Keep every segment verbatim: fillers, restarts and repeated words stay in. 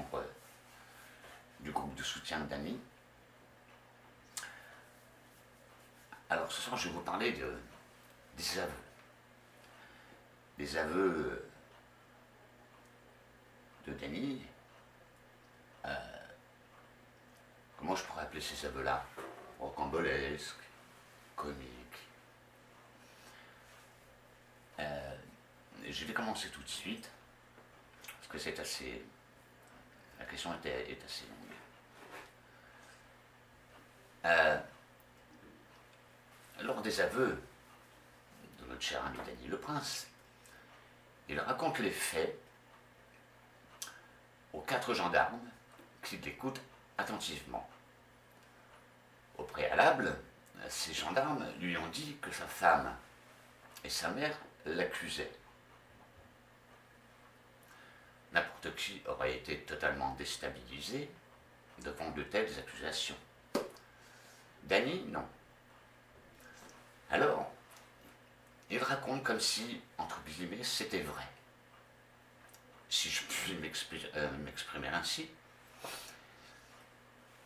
membres du groupe de soutien Dany. Alors ce soir, je vais vous parler de, des aveux. Des aveux de Dany. Euh, comment je pourrais appeler ces aveux-là? Rocambolesque, comique. Euh, je vais commencer tout de suite, parce que c'est assez... La question est, est assez longue. Euh, lors des aveux de notre cher ami Dany Leprince, il raconte les faits aux quatre gendarmes qui l'écoutent attentivement. Au préalable, ces gendarmes lui ont dit que sa femme et sa mère l'accusaient. N'importe qui aurait été totalement déstabilisé devant de telles accusations. Dany, non. Alors, il raconte comme si, entre guillemets, c'était vrai. Si je puis m'exprimer ainsi,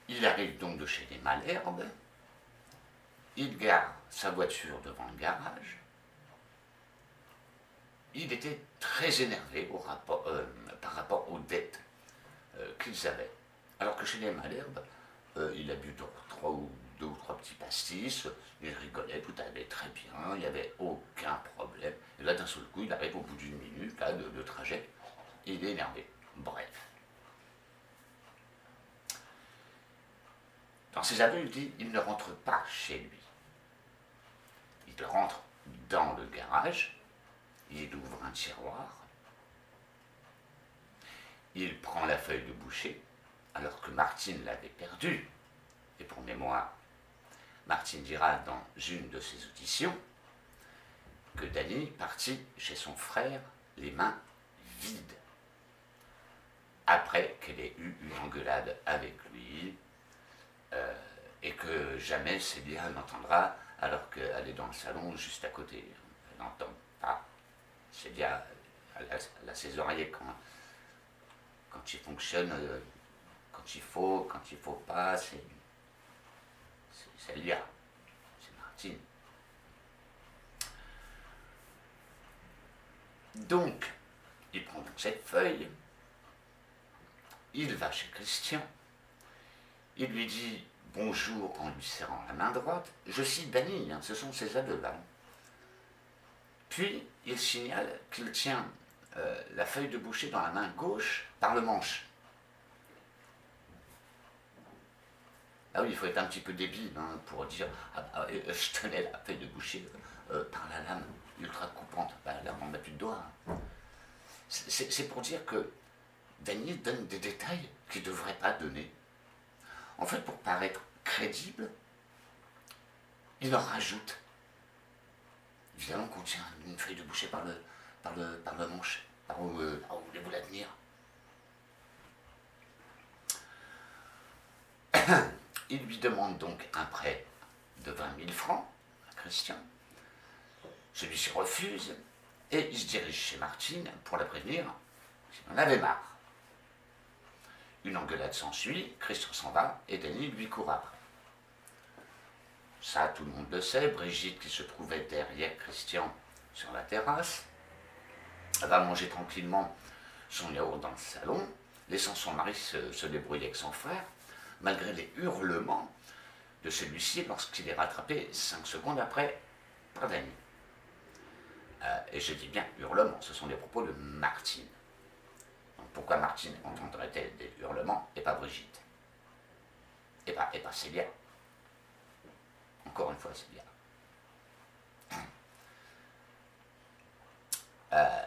il arrive donc de chez les Malherbe, il gare sa voiture devant le garage. Il était très énervé au rapport, euh, par rapport aux dettes euh, qu'ils avaient. Alors que chez les Malherbe, euh, il a bu deux, trois ou, deux ou trois petits pastis, il rigolait, tout allait très bien, il n'y avait aucun problème. Et là, d'un seul coup, il arrive au bout d'une minute là, de, de trajet, il est énervé. Bref. Dans ses aveux, il dit qu'il ne rentre pas chez lui. Il rentre dans le garage, il ouvre un tiroir, il prend la feuille de boucher, alors que Martine l'avait perdue. Et pour mémoire, Martine dira dans une de ses auditions que Dany partit chez son frère les mains vides, après qu'elle ait eu une engueulade avec lui, Euh, et que jamais Célia n'entendra alors qu'elle est dans le salon juste à côté. Elle n'entend pas. Célia, elle a, elle a ses oreillers quand, quand il fonctionne, euh, quand il faut, quand il ne faut pas, c'est Célia, c'est Martine. Donc, il prend donc cette feuille, il va chez Christian. Il lui dit bonjour en lui serrant la main droite. Je cite Dany, hein, ce sont ses aveux-là. Puis, il signale qu'il tient euh, la feuille de boucher dans la main gauche par le manche. Ah oui, il faut être un petit peu débile hein, pour dire ah, « je tenais la feuille de boucher euh, par la lame ultra coupante bah, ». Là, on n'a plus de doigts. Hein. C'est pour dire que Dany donne des détails qu'il ne devrait pas donner. En fait, pour paraître crédible, il en rajoute. Évidemment qu'on tient une feuille de boucher par le, par le, par le manche, par où, euh, par où voulez-vous la tenir. Il lui demande donc un prêt de vingt mille francs à Christian. Celui-ci refuse et il se dirige chez Martine pour la prévenir qu'il en avait marre. Une engueulade s'ensuit, Christian s'en va, et Dany lui court après. Ça, tout le monde le sait, Brigitte, qui se trouvait derrière Christian sur la terrasse, va manger tranquillement son yaourt dans le salon, laissant son mari se, se débrouiller avec son frère, malgré les hurlements de celui-ci lorsqu'il est rattrapé cinq secondes après par Dany. Euh, et je dis bien hurlements, ce sont les propos de Martine. Pourquoi Martine entendrait-elle des hurlements et pas Brigitte? Et pas, et pas Célia. Encore une fois, Célia. Euh,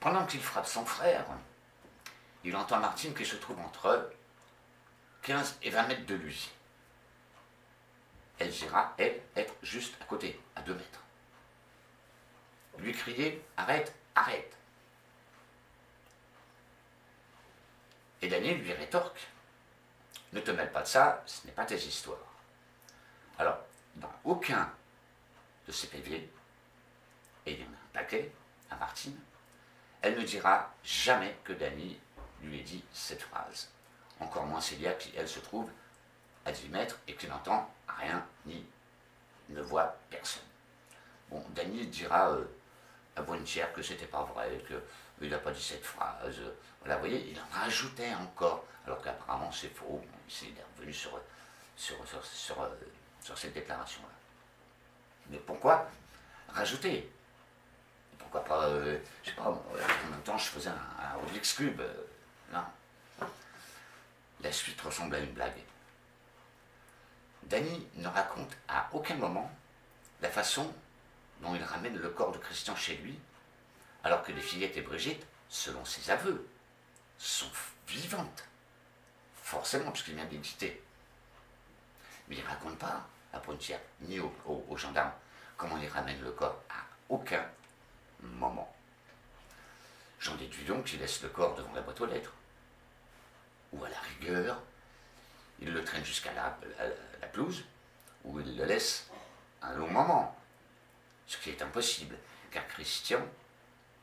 pendant qu'il frappe son frère, il entend Martine qui se trouve entre quinze et vingt mètres de lui. Elle dira, elle, être juste à côté, à deux mètres. Lui crier, arrête, arrête. Et Dany lui rétorque, ne te mêle pas de ça, ce n'est pas tes histoires. Alors, dans aucun de ses P V, et il y en a un paquet, à Martine, elle ne dira jamais que Dany lui ait dit cette phrase. Encore moins Célia qui, elle, se trouve à dix mètres et qui n'entend rien ni ne voit personne. Bon, Dany dira euh, à Brunetier que c'était pas vrai, qu'il n'a pas dit cette phrase. Voilà, vous voyez, il en rajoutait encore, alors qu'apparemment c'est faux. Il est revenu sur, sur, sur, sur, euh, sur cette déclaration-là. Mais pourquoi rajouter? Pourquoi pas, euh, je sais pas, en même temps je faisais un Rubik's Cube, euh, non. La suite ressemble à une blague. Dany ne raconte à aucun moment la façon dont il ramène le corps de Christian chez lui, alors que les fillettes et Brigitte, selon ses aveux, sont vivantes. Forcément, puisqu'il vient d'éditer. Mais il ne raconte pas à Brunetier, ni aux au, au gendarmes, comment il ramène le corps à aucun moment. J'en déduis donc qu'il laisse le corps devant la boîte aux lettres. Ou à la rigueur, il le traîne jusqu'à la, la, la pelouse, où il le laisse un long moment. Ce qui est impossible, car Christian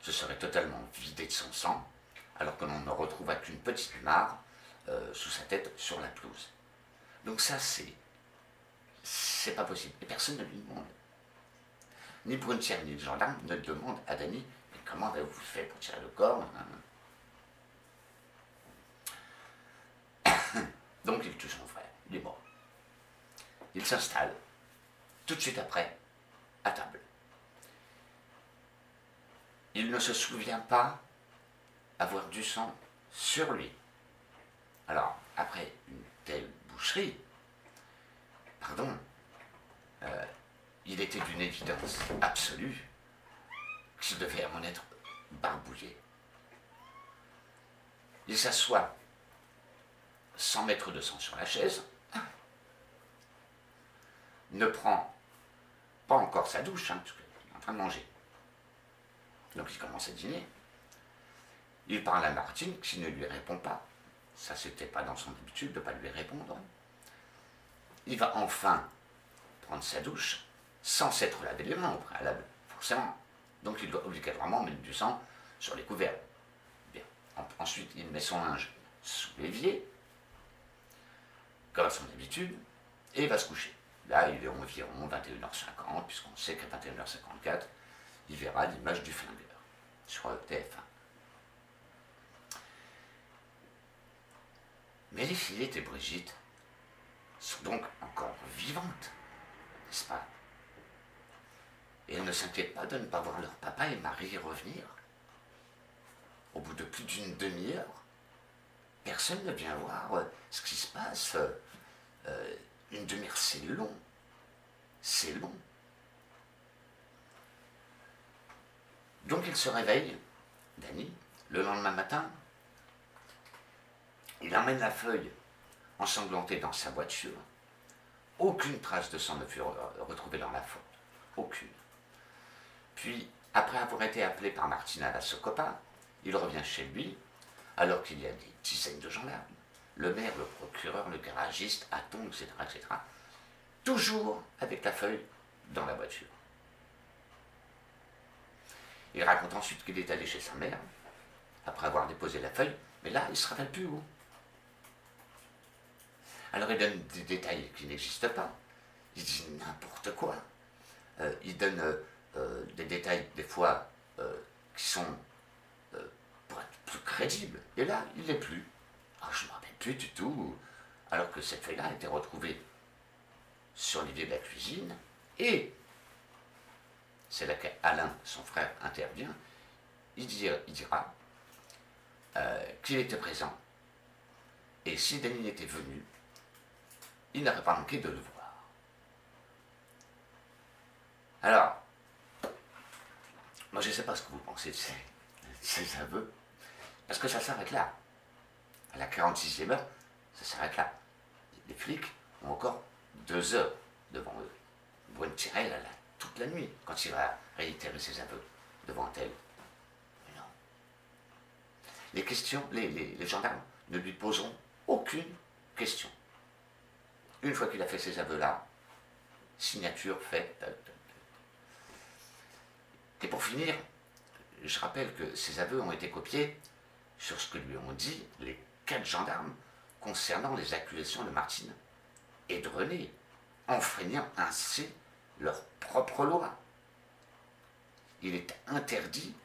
se serait totalement vidé de son sang, alors que l'on ne retrouva qu'une petite mare euh, sous sa tête sur la pelouse. Donc ça, c'est... c'est pas possible. Et personne ne lui demande. Ni Brunetier ni le gendarme ne demandent à Dany « Mais comment avez-vous fait pour tirer le corps ?» Donc il tue son frère. Il est mort. Il s'installe, tout de suite après, à table. Il ne se souvient pas avoir du sang sur lui. Alors, après une telle boucherie, pardon, euh, il était d'une évidence absolue qu'il devait en être barbouillé. Il s'assoit sans mettre de sang sur la chaise, ne prend pas encore sa douche, hein, parce qu'il est en train de manger. Donc il commence à dîner. Il parle à Martine qui ne lui répond pas. Ça, c'était pas dans son habitude de ne pas lui répondre. Il va enfin prendre sa douche sans s'être lavé les mains au préalable, forcément. Donc il doit obligatoirement mettre du sang sur les couverts. Bien. Ensuite, il met son linge sous l'évier, comme à son habitude, et il va se coucher. Là, il est environ vingt et une heures cinquante, puisqu'on sait qu'à vingt et une heures cinquante-quatre, il verra l'image du flingueur sur T F un. Mais les fillettes et Brigitte sont donc encore vivantes, n'est-ce pas? Et elles ne s'inquiètent pas de ne pas voir leur papa et Marie revenir. Au bout de plus d'une demi-heure, personne ne vient voir ce qui se passe. Euh, une demi-heure, c'est long. C'est long. Donc il se réveille, Dany, le lendemain matin. Il emmène la feuille ensanglantée dans sa voiture. Aucune trace de sang ne fut retrouvée dans la faute. Aucune. Puis, après avoir été appelé par Martina à la Socopa, il revient chez lui, alors qu'il y a des dizaines de gendarmes. Le maire, le procureur, le garagiste, Aton, et cetera, et cetera. Toujours avec la feuille dans la voiture. Il raconte ensuite qu'il est allé chez sa mère, après avoir déposé la feuille, mais là, il ne se rappelle plus où. Alors il donne des détails qui n'existent pas. Il dit n'importe quoi. Euh, il donne euh, euh, des détails, des fois, euh, qui sont euh, pour être plus crédibles. Et là, il n'est plus. Ah, je ne me rappelle plus du tout. Alors que cette feuille-là a été retrouvée sur l'évier de la cuisine. Et c'est là qu'Alain, son frère, intervient. Il dira, il dira euh, qu'il était présent. Et si Dany était venu, il n'aurait pas manqué de le voir. Alors, moi je ne sais pas ce que vous pensez de ces, ces aveux, parce que ça s'arrête là. À la quarante-sixième heure, ça s'arrête là. Les flics ont encore deux heures devant eux. Brunetier, elle, elle a toute la nuit, quand il va réitérer ses aveux devant elle. Mais non. Les questions, les, les, les gendarmes ne lui poseront aucune question. Une fois qu'il a fait ses aveux-là, signature faite. Et pour finir, je rappelle que ces aveux ont été copiés sur ce que lui ont dit les quatre gendarmes concernant les accusations de Martine et de René, enfreignant ainsi leur propre loi. Il est interdit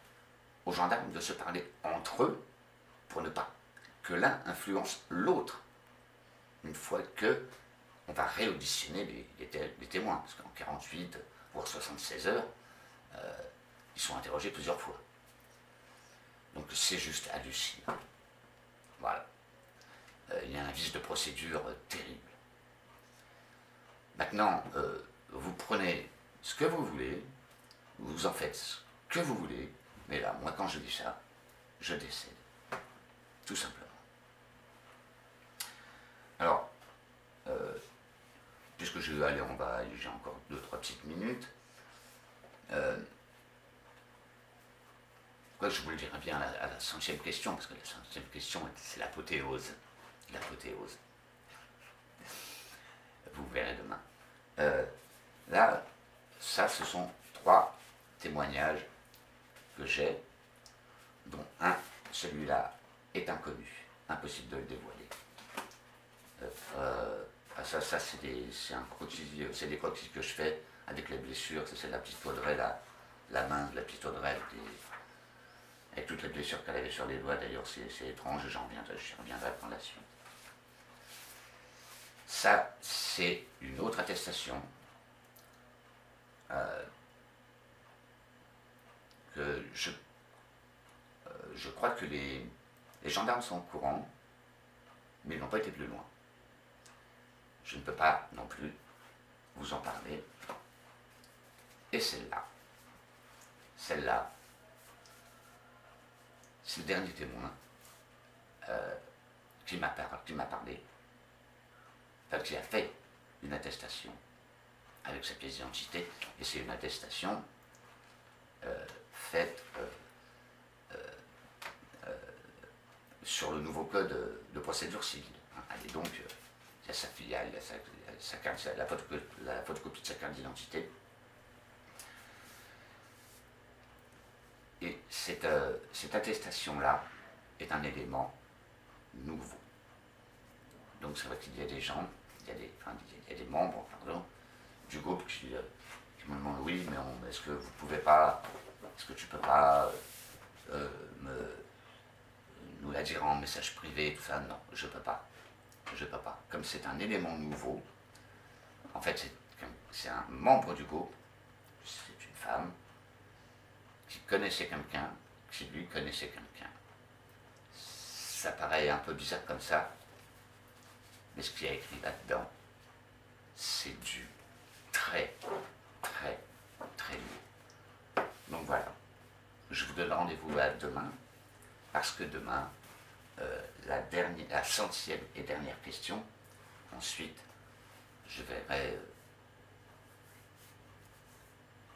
aux gendarmes de se parler entre eux pour ne pas que l'un influence l'autre, une fois que on va réauditionner les, les, té les témoins, parce qu'en quarante-huit, voire soixante-seize heures, euh, ils sont interrogés plusieurs fois. Donc c'est juste hallucinant. Voilà. Euh, il y a un vice de procédure euh, terrible. Maintenant, euh, vous prenez ce que vous voulez, vous en faites ce que vous voulez, mais là, moi, quand je dis ça, je décède. Tout simplement. Alors, euh, puisque je vais aller en bas, j'ai encore deux trois petites minutes. Euh, quoi, je vous le dirai bien à la, à la centième question, parce que la centième question, c'est l'apothéose. L'apothéose. Vous verrez demain. Euh, là, ça, ce sont trois témoignages que j'ai, dont un, celui-là, est inconnu. Impossible de le dévoiler. Euh, euh, ça, ça c'est des, des croquis que je fais avec les blessures. C'est la petite Audrey, la, la main de la petite Audrey, avec, les, avec toutes les blessures qu'elle avait sur les doigts. D'ailleurs, c'est étrange, j'en reviendrai, j'y reviendrai par la suite. Ça, c'est une autre attestation euh, que je, euh, je crois que les, les gendarmes sont au courant, mais ils n'ont pas été plus loin. Je ne peux pas non plus vous en parler. Et celle-là, celle-là, c'est le dernier témoin euh, qui m'a parlé. Enfin, qui a fait une attestation avec sa pièce d'identité, et c'est une attestation euh, faite euh, euh, euh, sur le nouveau code de procédure civile. Hein. Elle est donc, il euh, y a sa filiale, il y a sa, sa carte, la, photocopie, la photocopie de sa carte d'identité. Et cette, euh, cette attestation-là est un élément nouveau. Donc c'est vrai qu'il y a des gens, il y a des, enfin, il y a des membres pardon, du groupe qui, euh, qui me demandent oui, mais est-ce que vous pouvez pas, est-ce que tu peux pas euh, me, nous la dire en message privé, tout ça. Non, je peux pas, je peux pas. Comme c'est un élément nouveau, en fait c'est un membre du groupe, c'est une femme qui connaissait quelqu'un, qui lui connaissait quelqu'un. Ça paraît un peu bizarre comme ça. Mais ce qu'il y a écrit là-dedans, c'est du très, très, très lourd. Donc voilà, je vous donne rendez-vous à demain, parce que demain, euh, la, dernière, la centième et dernière question, ensuite, je verrai euh,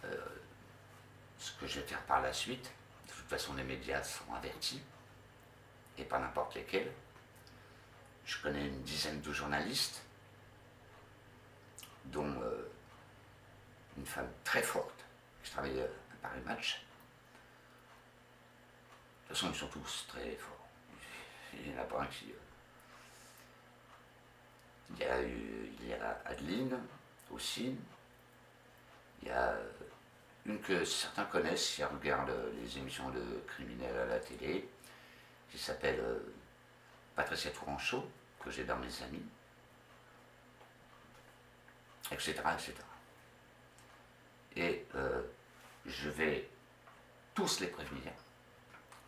euh, ce que je vais faire par la suite. De toute façon, les médias sont avertis, et pas n'importe lesquels. Je connais une dizaine de journalistes, dont euh, une femme très forte, qui travaille à Paris Match. De toute façon, ils sont tous très forts. Il y en a pas un qui... Euh... Il, y a eu, il y a Adeline, aussi. Il y a une que certains connaissent, si elle regarde les émissions de criminels à la télé, qui s'appelle... Euh, Patricia Fouranchot, que j'ai dans mes amis, et cetera et cetera. Et euh, je vais tous les prévenir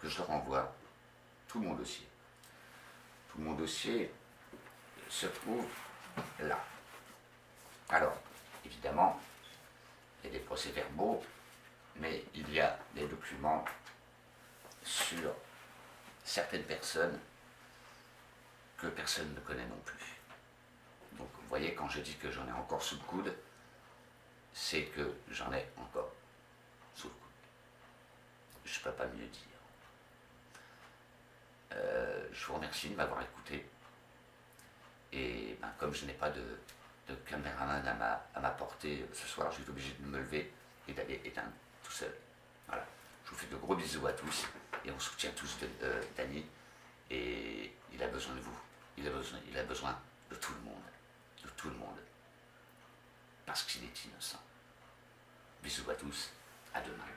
que je leur envoie tout mon dossier. Tout mon dossier se trouve là. Alors, évidemment, il y a des procès-verbaux, mais il y a des documents sur certaines personnes que personne ne connaît non plus. Donc vous voyez, quand je dis que j'en ai encore sous le coude, c'est que j'en ai encore sous le coude. Je peux pas mieux dire. Euh, je vous remercie de m'avoir écouté. Et ben, comme je n'ai pas de, de caméraman à ma, à ma portée ce soir, je suis obligé de me lever et d'aller éteindre tout seul. Voilà. Je vous fais de gros bisous à tous et on soutient tous de, euh, Dany. besoin de vous. Il a besoin, il a besoin de tout le monde. De tout le monde. Parce qu'il est innocent. Bisous à tous. À demain.